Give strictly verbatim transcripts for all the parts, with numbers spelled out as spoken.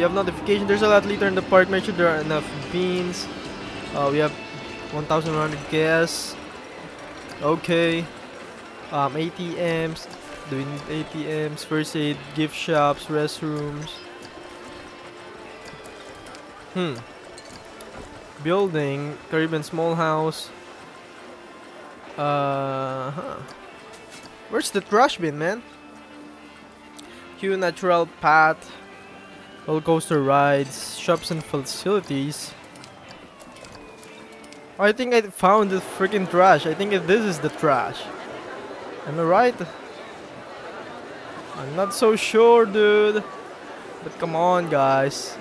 We have notification. There's a lot later in the park. Make sure there are enough beans. Uh, we have one thousand one hundred gas. Okay. Um, A T Ms. Do we need A T Ms? First aid, gift shops, restrooms. Hmm. Building, Caribbean small house. Uh huh. Where's the trash bin, man? Q natural path, roller coaster rides, shops and facilities. Oh, I think I found the freaking trash. I think this is the trash. Am I right? I'm not so sure, dude. But come on, guys.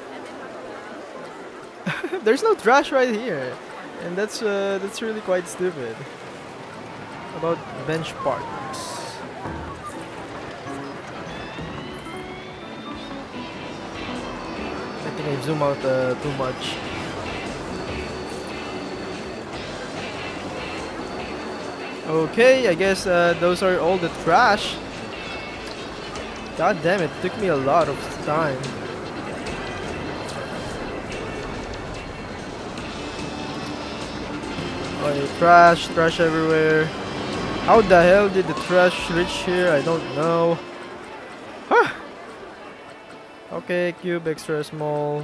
There's no trash right here, and that's uh, that's really quite stupid. About bench parks. I think I zoom out uh, too much. Okay, I guess uh, those are all the trash. God damn it, took me a lot of time. Okay, trash, trash everywhere. How the hell did the trash reach here? I don't know. Huh. Okay, cube extra small,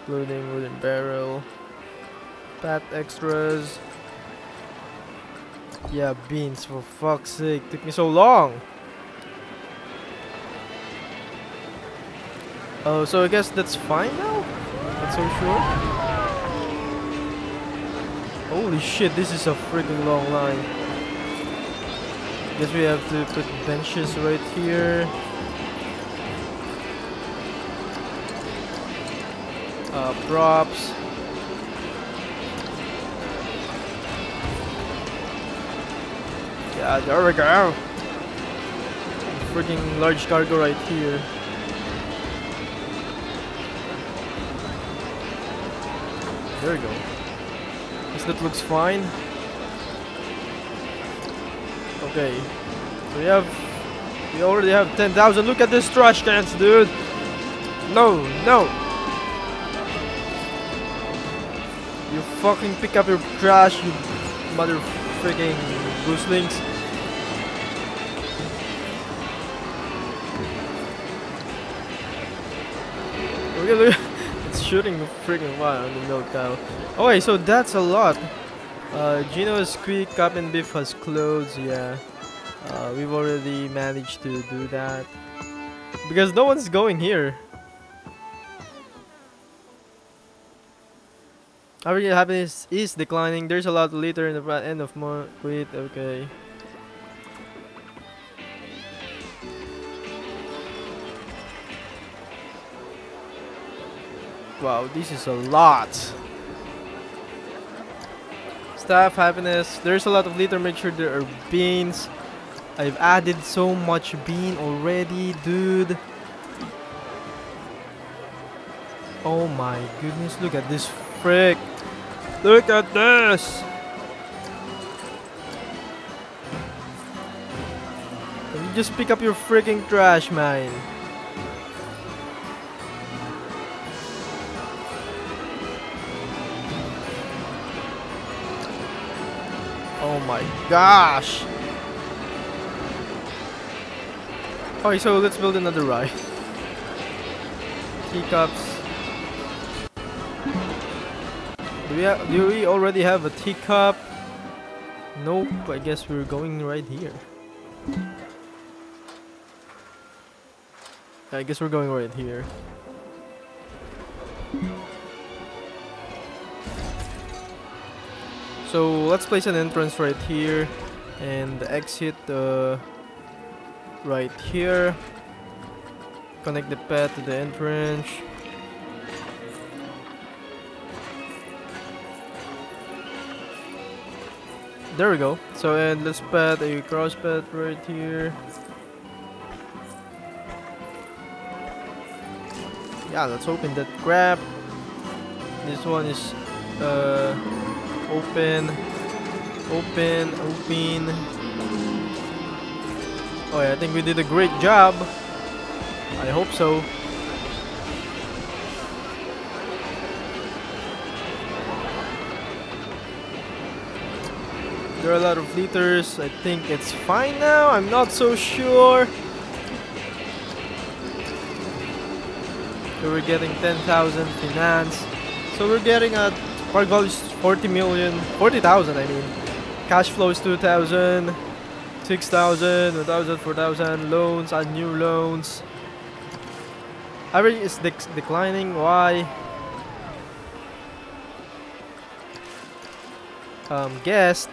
including wooden barrel, pat extras. Yeah, beans, for fuck's sake, took me so long. Oh, so I guess that's fine now? Not so sure. Holy shit, this is a freaking long line. Guess we have to put benches right here. Uh, props. Yeah, there we go. Freaking large cargo right here. There we go. Yes, that looks fine. Okay. So we have... We already have ten thousand. Look at this trash cans, dude! No! No! You fucking pick up your trash, you mother freaking gooselings. Okay, look. Shooting the freaking wild on the milk cow. Oh wait, so that's a lot. Uh, Gino's Creek, Cup and Beef has closed, yeah. Uh, we've already managed to do that. Because no one's going here. Average happiness is declining. There's a lot later in the end of month. Wait, okay. Wow, this is a lot. Staff happiness. There's a lot of litter. Make sure there are beans. I've added so much bean already, dude. Oh my goodness! Look at this frick. Look at this. Can you just pick up your freaking trash, man? Oh my gosh! Alright, so let's build another ride. Teacups. Do we, have, do we already have a teacup? Nope, I guess we're going right here. I guess we're going right here. So let's place an entrance right here and the exit uh, right here. Connect the pad to the entrance. There we go. So and let's pad a cross pad right here. Yeah, let's open that crap. This one is uh Open, open, open. Oh yeah, I think we did a great job. I hope so. There are a lot of litters. I think it's fine now. I'm not so sure. So we're getting ten thousand finance. So we're getting at park value is forty million, forty thousand I mean. Cash flow is two thousand, six thousand, one thousand, four thousand, loans and new loans. Average is dec declining. Why? Um, guest.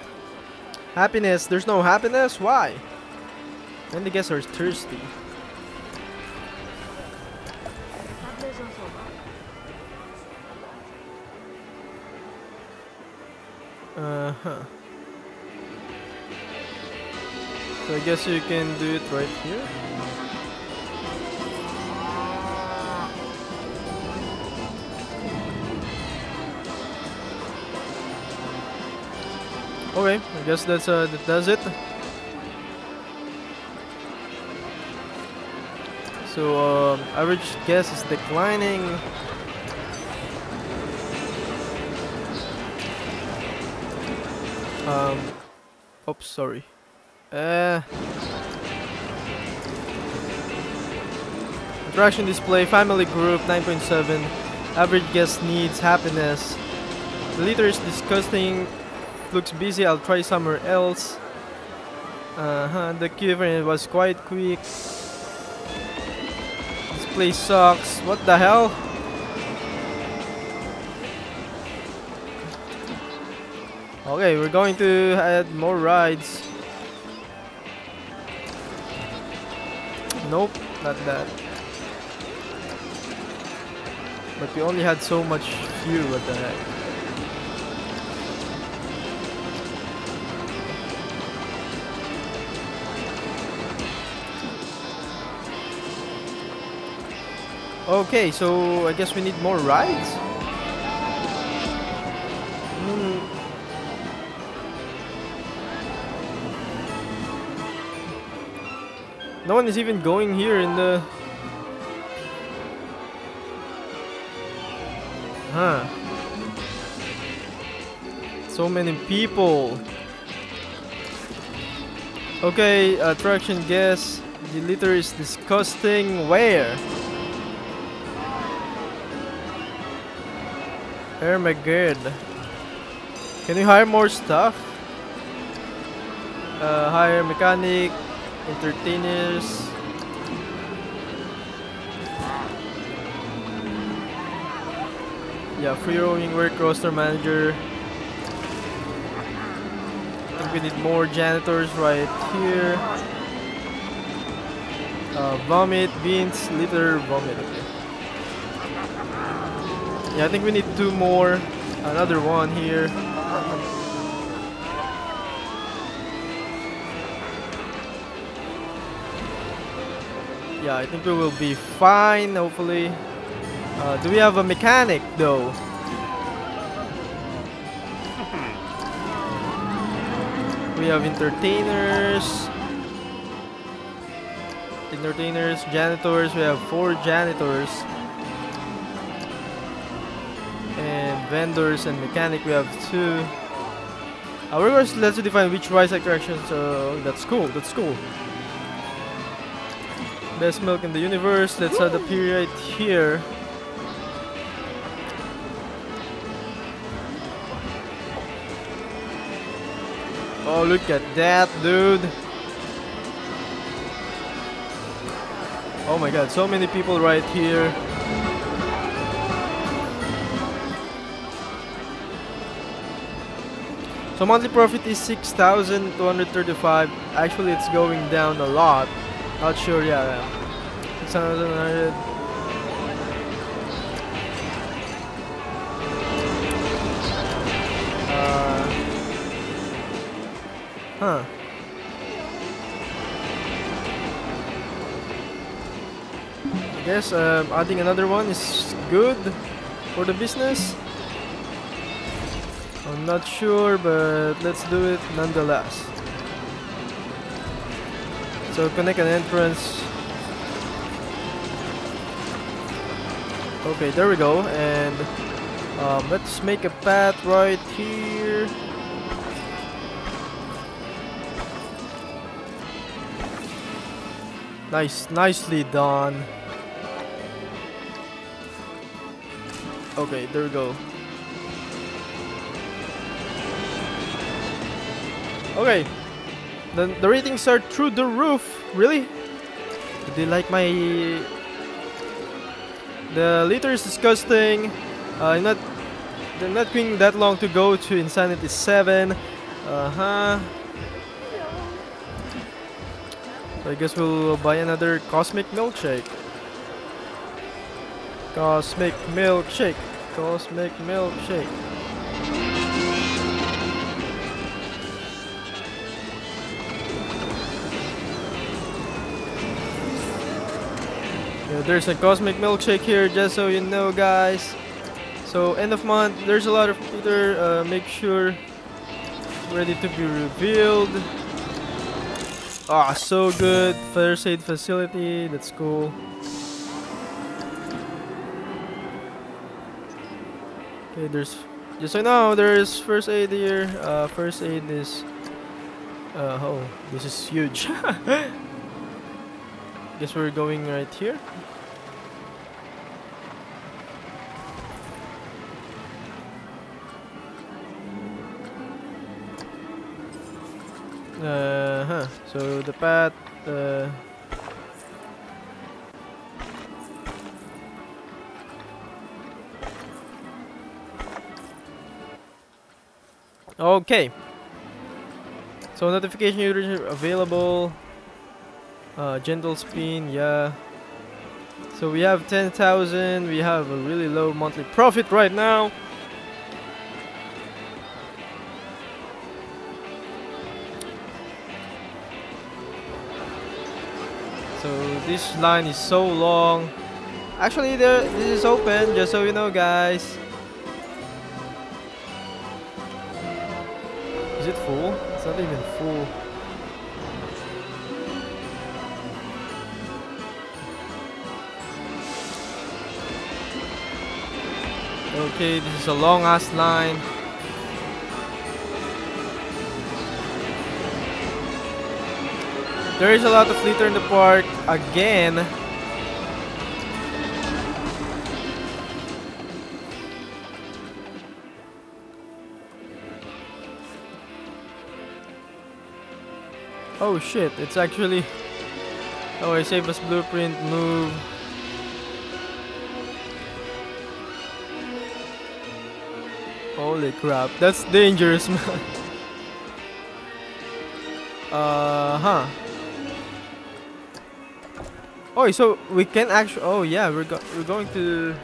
Happiness. There's no happiness. Why? And the guests are thirsty. Uh huh. So I guess you can do it right here. Okay, I guess that's uh, that does it. So um, average guess is declining. Um, oops, sorry. Uh, attraction display, family group, nine point seven. Average guest needs happiness. The litter is disgusting. Looks busy. I'll try somewhere else. Uh huh. The queue was quite quick. This place sucks. What the hell? Okay, we're going to add more rides. Nope, not that. But we only had so much queue. What the heck? Okay, so I guess we need more rides? Mm. No one is even going here in the... Huh. So many people. Okay, attraction guess. The litter is disgusting. Where? Oh my god. Can you hire more stuff? Uh, hire mechanic, entertainers. Yeah, free roaming work, roster manager. I think we need more janitors right here. Uh, vomit, beans, litter, vomit. Okay. Yeah, I think we need two more. Another one here. Yeah, I think we will be fine, hopefully. Uh, do we have a mechanic, though? We have entertainers. Entertainers, janitors. We have four janitors. Vendors and mechanic, we have two. Our uh, let's define which rides attractions. Uh, that's cool. That's cool. Best milk in the universe. Let's add a period here. Oh, look at that, dude! Oh my God, so many people right here. So monthly profit is six thousand two hundred thirty-five. Actually, it's going down a lot. Not sure, yeah. six thousand one hundred. Uh, huh. I guess um, adding another one is good for the business. I'm not sure, but let's do it nonetheless. So connect an entrance. Okay, there we go. And um, let's make a path right here. Nice, nicely done. Okay, there we go. Okay, the, the ratings are through the roof. Really? Did they like my... The litter is disgusting. Uh, I'm not... I'm not being that long to go to Insanity seven. Uh-huh. So I guess we'll buy another Cosmic Milkshake. Cosmic Milkshake. Cosmic Milkshake. Yeah, there's a Cosmic Milkshake here, just so you know, guys. So end of month, there's a lot of Peter. Uh, make sure it's ready to be revealed. Ah, so good. First aid facility. That's cool. Okay, there's just so now there's first aid here. Uh, first aid is. Uh, oh, this is huge. Guess we're going right here. Uh huh. So the path. Uh, okay. So notification users available. Uh, gentle spin, yeah. So we have ten thousand. We have a really low monthly profit right now. So this line is so long. Actually, there, this is open, just so you know, guys. Is it full? It's not even full. Okay, this is a long ass line. There is a lot of litter in the park again. Oh shit, it's actually... Oh, I saved us blueprint, move. Holy crap, that's dangerous, man. Uh-huh. Oh, so we can actually. Oh yeah, we're go we're going to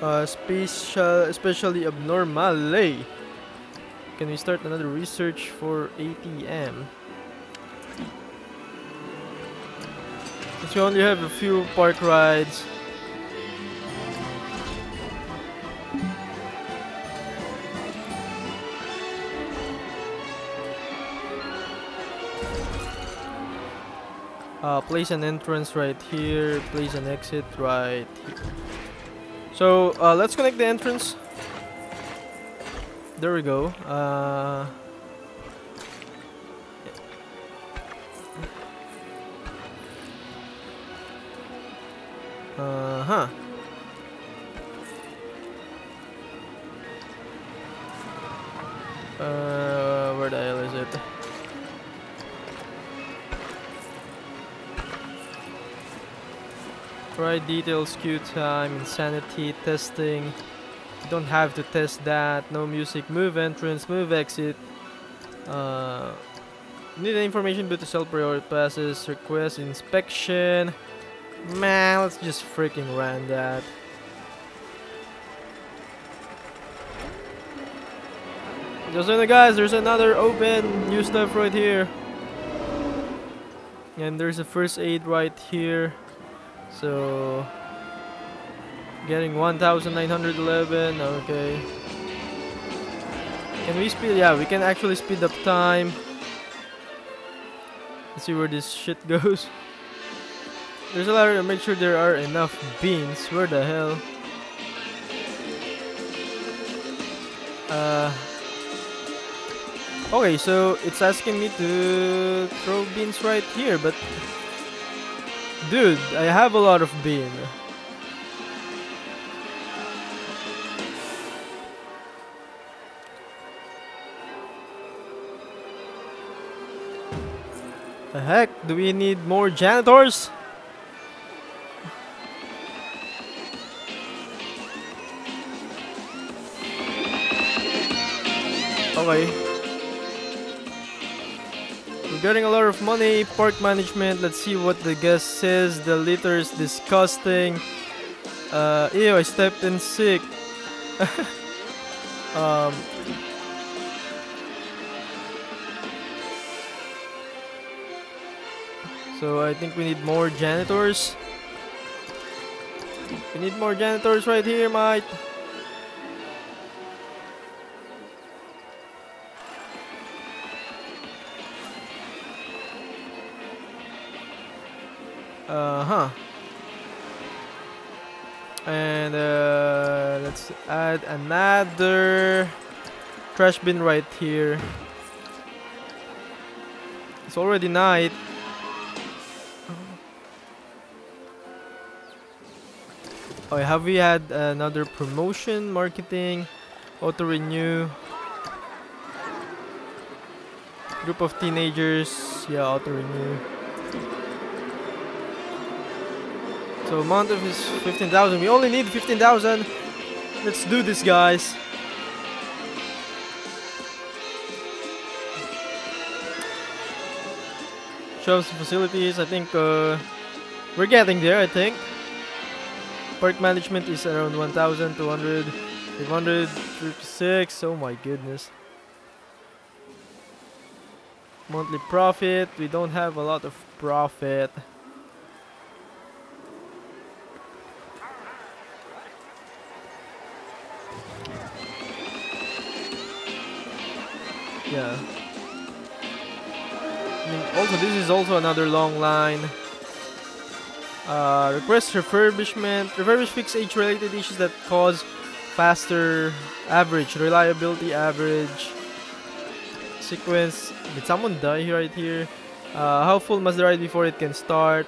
uh, special, especially abnormally. Can we start another research for A T M? Since we only have a few park rides. Uh, place an entrance right here, place an exit right here. So uh, let's connect the entrance. There we go. Uh, uh huh. Uh, where the hell is it? Right, details, queue time, insanity, testing. You don't have to test that. No music, move entrance, move exit. Uh, need information but to sell priority passes, request inspection. Man, let's just freaking run that. Just so you know, guys, there's another open new stuff right here. And there's a first aid right here. So getting one thousand nine hundred eleven. Okay, can we speed? Yeah, we can actually speed up time. Let's see where this shit goes. There's a lot of, make sure there are enough beans. Where the hell? Uh okay, so it's asking me to throw beans right here, but Dude, I have a lot of bean. The heck, do we need more janitors? Okay. We're getting a lot of money. Park management. Let's see what the guest says. The litter is disgusting. Uh, ew, I stepped in sick. um. So I think we need more janitors. We need more janitors right here, mate. Uh-huh. And uh, let's add another trash bin right here. It's already night. Oh, have we had another promotion, marketing, auto renew? Group of teenagers, yeah, auto renew. So amount of is fifteen thousand. We only need fifteen thousand. Let's do this, guys. Shops and facilities. I think uh, we're getting there. I think. Park management is around one thousand two hundred, five hundred thirty-six. Oh my goodness. Monthly profit. We don't have a lot of profit. Yeah. I mean, also, this is also another long line. Uh, request refurbishment. Refurbish fix age-related issues that cause faster average, reliability average, sequence. Did someone die right here? Uh, how full must the ride before it can start?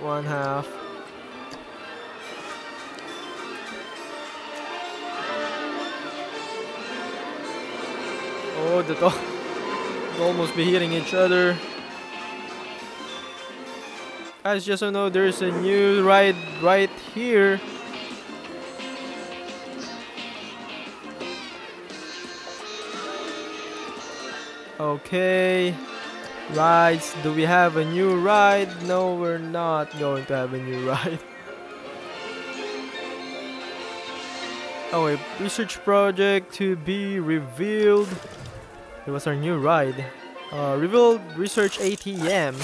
One half. Oh, the dog. They'll almost be hitting each other. Guys, just so know, there's a new ride right here. Okay, rides. Do we have a new ride? No, we're not going to have a new ride. Oh, a research project to be revealed. It was our new ride. Uh, revealed research A T M.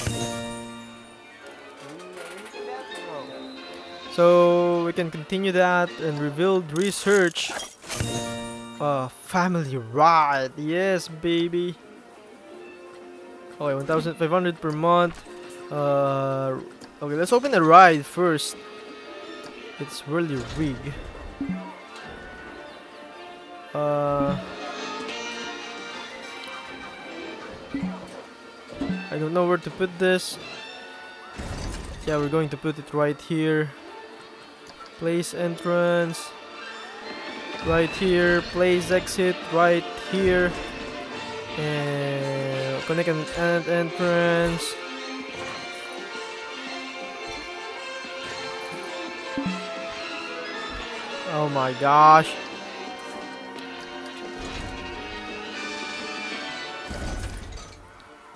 So we can continue that and revealed research. Uh, family ride, yes, baby. Okay, one thousand five hundred per month. Uh, okay, let's open the ride first. It's really big. Uh, I don't know where to put this. Yeah, we're going to put it right here. Place entrance right here, place exit right here, and connect an end entrance. Oh my gosh.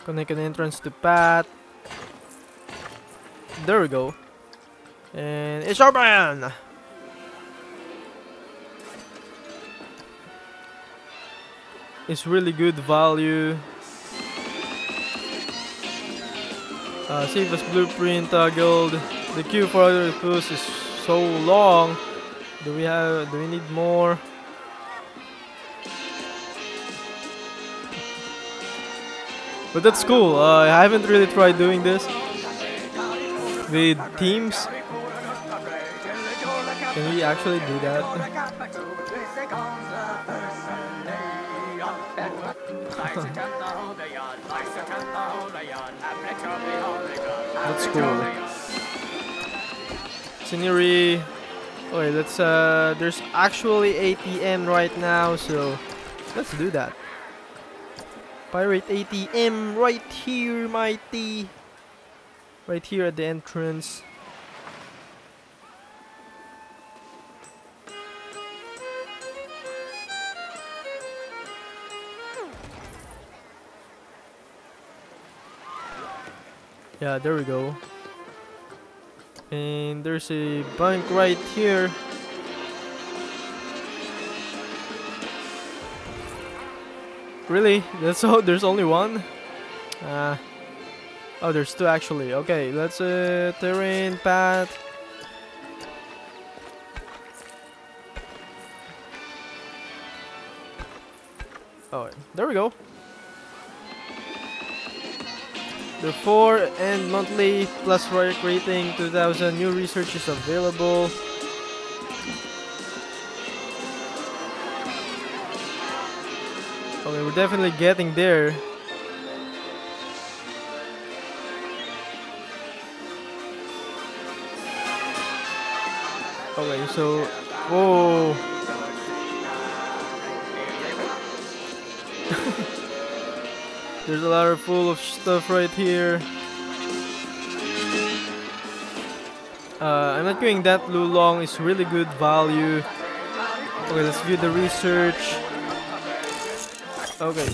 Connect an entrance to path. There we go. And it's open! It's really good value. Uh, save as blueprint toggled. The queue for other tools is so long. Do we have? Do we need more? But that's cool. Uh, I haven't really tried doing this with teams. Can we actually do that? That's cool. scenery. Okay, let's uh there's actually A T M right now, so let's do that. Pirate A T M right here, mighty. Right here at the entrance. Yeah, there we go. And there's a bank right here. Really? That's all? There's only one? Uh, oh, there's two actually. Okay, let's uh, terrain path. Oh, there we go. The four and monthly plus project rating two thousand new research is available. Okay, we're definitely getting there. Okay, so whoa. There's a ladder full of stuff right here. Uh, I'm not going that too long. It's really good value. Okay, let's view the research. Okay.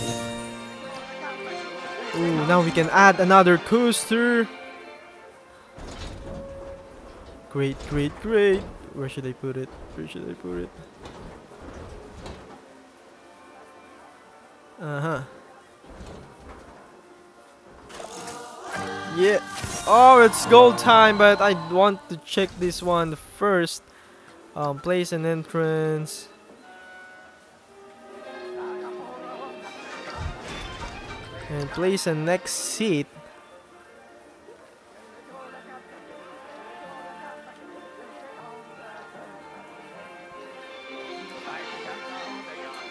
Ooh, now we can add another coaster. Great, great, great. Where should I put it? Where should I put it? Uh-huh. Yeah. Oh, it's gold time, but I want to check this one first. Um, place an entrance. And place a next seat.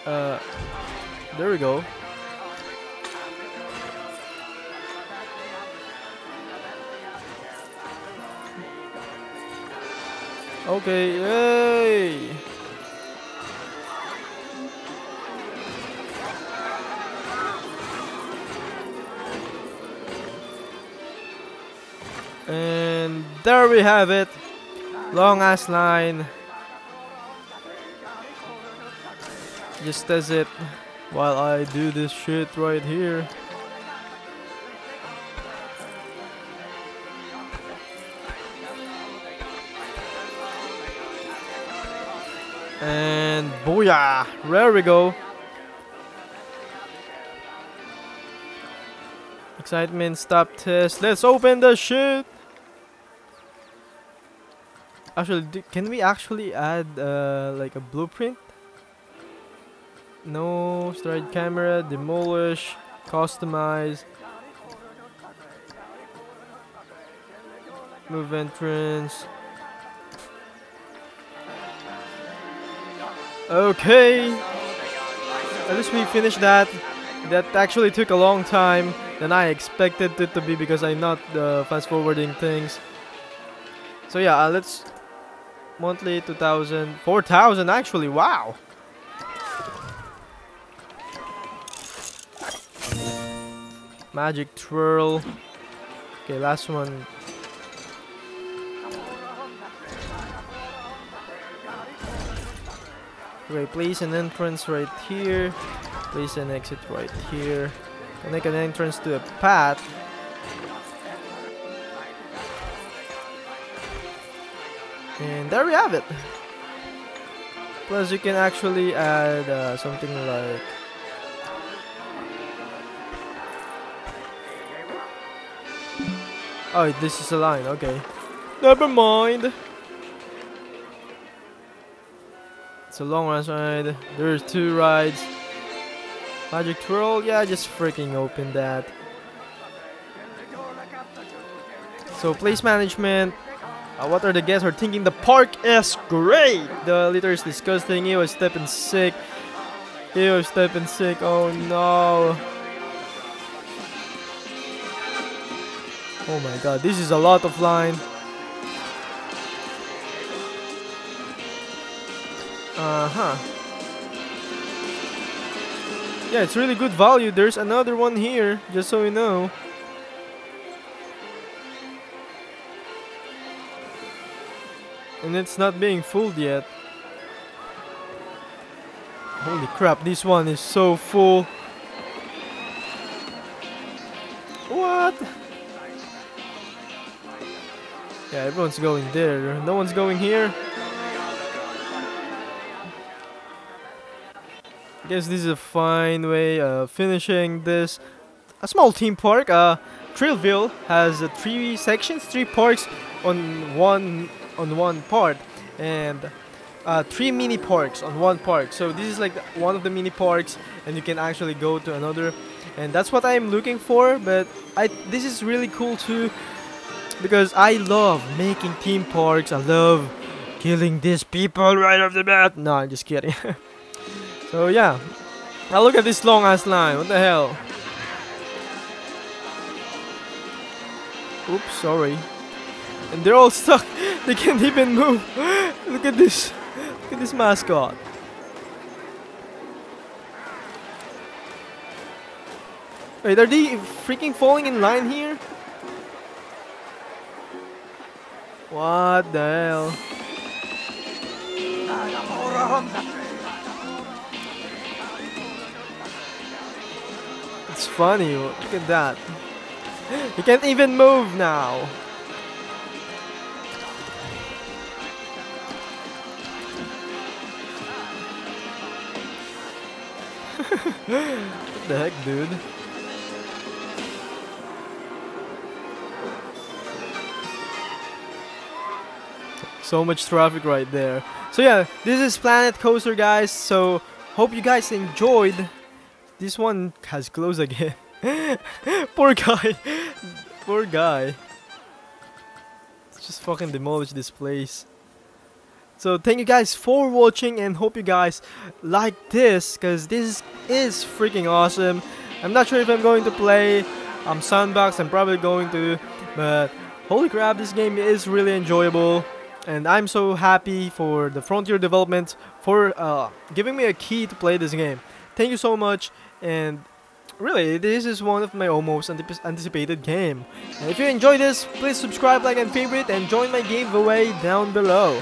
Uh, there we go. Okay, yay! And there we have it. Long ass line. Just does it while I do this shit right here. And booyah! There we go. Excitement stop test. Let's open the shit. Actually, can we actually add uh, like a blueprint? No, stride camera, demolish, customize, move entrance. Okay, at least we finished that. That actually took a long time than I expected it to be because I'm not uh, fast forwarding things. So yeah, uh, let's monthly two thousand, four thousand actually. Wow. Magic twirl. Okay, last one. Okay, place an entrance right here. Place an exit right here. Connect an entrance to a path. And there we have it. Plus you can actually add uh, something like oh, this is a line, okay. Never mind. It's a long ride. There's two rides. Magic twirl. Yeah, just freaking open that. So place management. Uh, what are the guests are thinking? The park is great. The litter is disgusting. Ew, stepping sick. Ew, stepping sick. Oh no. Oh my god, this is a lot of line. Uh-huh. Yeah, it's really good value. There's another one here, just so you know. And it's not being full yet. Holy crap, this one is so full. What? Yeah, everyone's going there. No one's going here. I guess this is a fine way of finishing this. A small theme park. Uh, Thrillville has uh, three sections, three parks on one... on one part, and uh, three mini parks on one park. So this is like one of the mini parks, and you can actually go to another, and that's what I'm looking for. But I this is really cool too, because I love making theme parks. I love killing these people right off the bat. No, I'm just kidding. So yeah, now look at this long ass line. What the hell? Oops, sorry. And they're all stuck. They can't even move. Look at this. Look at this mascot. Wait, are they freaking falling in line here? What the hell? It's funny. Look at that. You can't even move now. What the heck, dude? So much traffic right there. So yeah, this is Planet Coaster, guys. So hope you guys enjoyed. This one has closed again. Poor guy. Poor guy. Let's just fucking demolish this place. So thank you guys for watching, and hope you guys like this, because this is freaking awesome. I'm not sure if I'm going to play. I'm sandbox, I'm probably going to, but holy crap, this game is really enjoyable. And I'm so happy for the Frontier Developments for uh, giving me a key to play this game. Thank you so much, and really, this is one of my almost anticipated game. And if you enjoy this, please subscribe, like, and favorite, and join my giveaway down below.